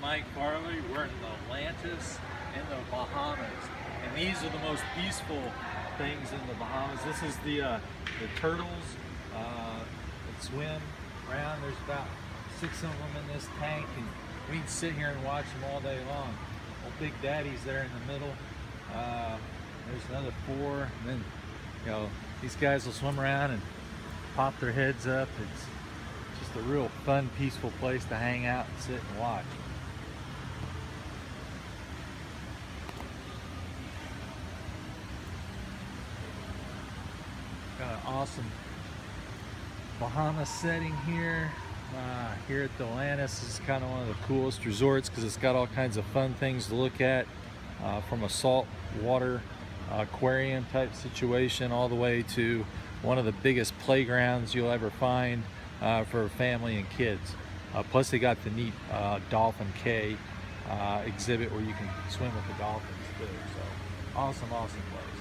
Mike Farley. We're in Atlantis in the Bahamas, and these are the most peaceful things in the Bahamas. This is the turtles that swim around. There's about 6 of them in this tank, and we can sit here and watch them all day long. Old Big Daddy's there in the middle. There's another 4, and then you know these guys will swim around and pop their heads up. It's just a real fun, peaceful place to hang out and sit and watch. Got an awesome Bahamas setting here. Here at the Atlantis is kind of one of the coolest resorts because it's got all kinds of fun things to look at, from a salt water aquarium type situation all the way to one of the biggest playgrounds you'll ever find for family and kids. Plus they got the neat Dolphin K exhibit where you can swim with the dolphins too. So awesome, awesome place.